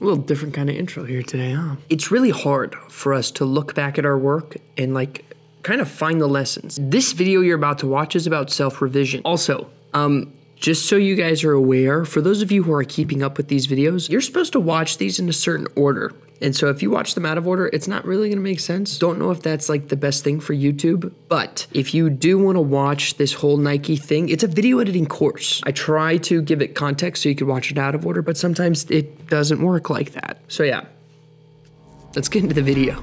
A little different kind of intro here today, huh? It's really hard for us to look back at our work and like kind of find the lessons. This video you're about to watch is about self-revision. Also, just so you guys are aware, for those of you who are keeping up with these videos, you're supposed to watch these in a certain order. And so if you watch them out of order, it's not really gonna make sense. Don't know if that's like the best thing for YouTube, but if you do wanna watch this whole Nike thing, it's a video editing course. I try to give it context so you can watch it out of order, but sometimes it doesn't work like that. So yeah, let's get into the video.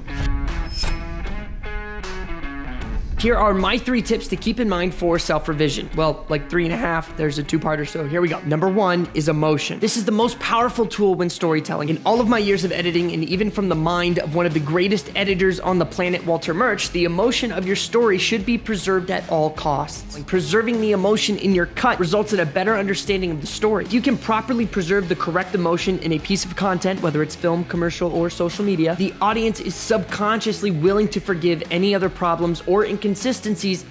Here are my 3 tips to keep in mind for self-revision. Well, like 3.5, there's a 2-parter, so here we go. Number 1 is emotion. This is the most powerful tool when storytelling. In all of my years of editing, and even from the mind of one of the greatest editors on the planet, Walter Murch, the emotion of your story should be preserved at all costs. Like preserving the emotion in your cut results in a better understanding of the story. If you can properly preserve the correct emotion in a piece of content, whether it's film, commercial, or social media, the audience is subconsciously willing to forgive any other problems or inconsistencies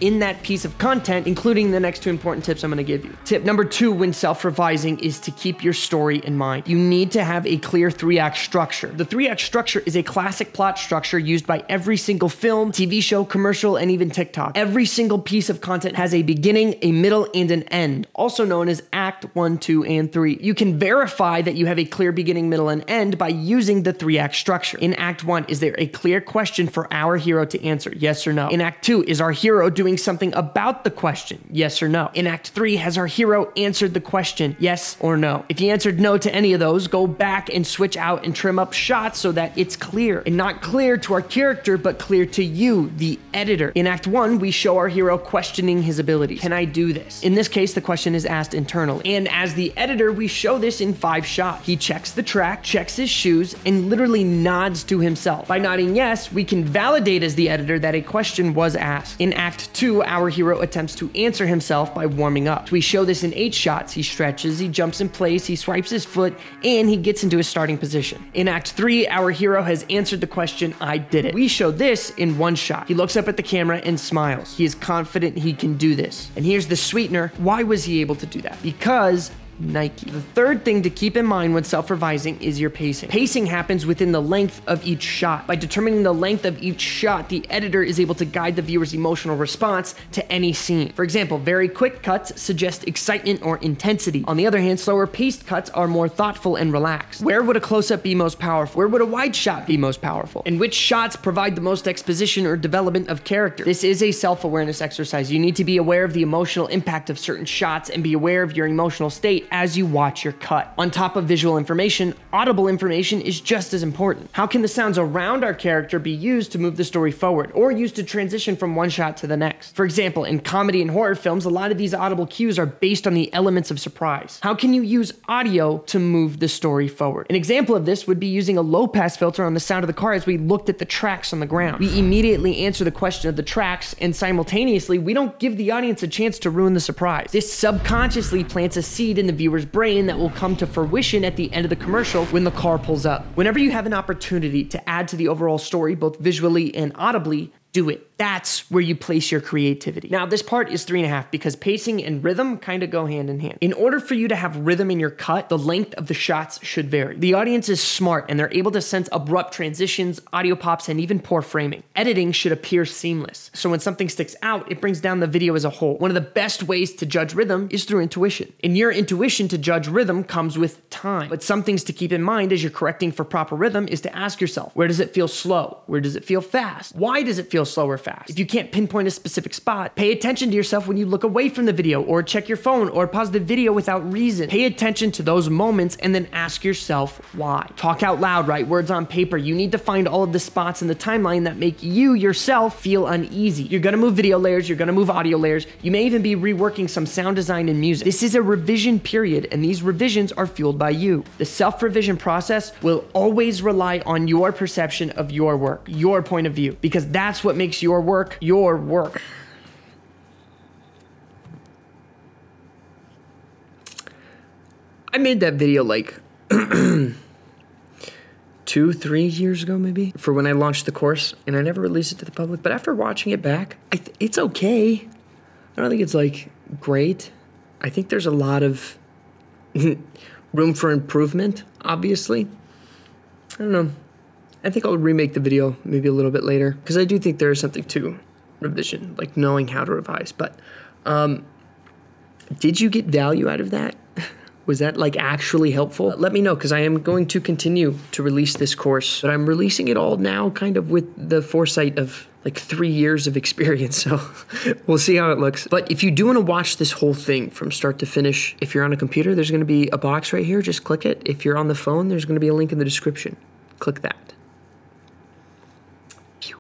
in that piece of content, including the next 2 important tips I'm gonna give you. Tip number 2 when self-revising is to keep your story in mind. You need to have a clear 3-act structure. The 3-act structure is a classic plot structure used by every single film, TV show, commercial, and even TikTok. Every single piece of content has a beginning, a middle, and an end, also known as act 1, 2, and 3. You can verify that you have a clear beginning, middle, and end by using the 3-act structure. In act 1, is there a clear question for our hero to answer? Yes or no. In act 2, is our hero doing something about the question? Yes or no. In act 3, has our hero answered the question? Yes or no. If he answered no to any of those, go back and switch out and trim up shots so that it's clear. And not clear to our character, but clear to you, the editor. In act 1, we show our hero questioning his ability. Can I do this? In this case, the question is asked internally. And as the editor, we show this in 5 shots. He checks the track, checks his shoes, and literally nods to himself. By nodding yes, we can validate as the editor that a question was asked. In act 2, our hero attempts to answer himself by warming up. We show this in 8 shots. He stretches, he jumps in place, he swipes his foot, and he gets into his starting position. In act 3, our hero has answered the question, I did it. We show this in 1 shot. He looks up at the camera and smiles. He is confident he can do this. And here's the sweetener. Why was he able to do that? Because Nike. The 3rd thing to keep in mind when self-revising is your pacing. Pacing happens within the length of each shot. By determining the length of each shot, the editor is able to guide the viewer's emotional response to any scene. For example, very quick cuts suggest excitement or intensity. On the other hand, slower paced cuts are more thoughtful and relaxed. Where would a close-up be most powerful? Where would a wide shot be most powerful? And which shots provide the most exposition or development of character? This is a self-awareness exercise. You need to be aware of the emotional impact of certain shots and be aware of your emotional state as you watch your cut. On top of visual information, audible information is just as important. How can the sounds around our character be used to move the story forward or used to transition from one shot to the next? For example, in comedy and horror films, a lot of these audible cues are based on the elements of surprise. How can you use audio to move the story forward? An example of this would be using a low-pass filter on the sound of the car as we looked at the tracks on the ground. We immediately answer the question of the tracks, and simultaneously, we don't give the audience a chance to ruin the surprise. This subconsciously plants a seed in the viewer's brain that will come to fruition at the end of the commercial when the car pulls up. Whenever you have an opportunity to add to the overall story, both visually and audibly, do it. That's where you place your creativity. Now, this part is 3.5 because pacing and rhythm kind of go hand in hand. In order for you to have rhythm in your cut, the length of the shots should vary. The audience is smart and they're able to sense abrupt transitions, audio pops, and even poor framing. Editing should appear seamless. So when something sticks out, it brings down the video as a whole. One of the best ways to judge rhythm is through intuition. And your intuition to judge rhythm comes with time. But some things to keep in mind as you're correcting for proper rhythm is to ask yourself, where does it feel slow? Where does it feel fast? Why does it feel slow or fast? If you can't pinpoint a specific spot, pay attention to yourself when you look away from the video or check your phone or pause the video without reason. Pay attention to those moments and then ask yourself why. Talk out loud, write words on paper. You need to find all of the spots in the timeline that make you yourself feel uneasy. You're gonna move video layers, you're gonna move audio layers. You may even be reworking some sound design and music. This is a revision period and these revisions are fueled by you. The self-revision process will always rely on your perception of your work, your point of view, because that's what makes your work your work. I made that video like 2-3 years ago maybe for when I launched the course, and I never released it to the public, but after watching it back, it's okay. I don't think it's like great. I think there's a lot of room for improvement, obviously. don't know. I think I'll remake the video maybe a little bit later, because I do think there is something to revision, like knowing how to revise. But did you get value out of that? Was that like actually helpful? Let me know, because I am going to continue to release this course, but I'm releasing it all now kind of with the foresight of like 3 years of experience. So we'll see how it looks. But if you do want to watch this whole thing from start to finish, if you're on a computer, there's going to be a box right here. Just click it. If you're on the phone, there's going to be a link in the description. Click that.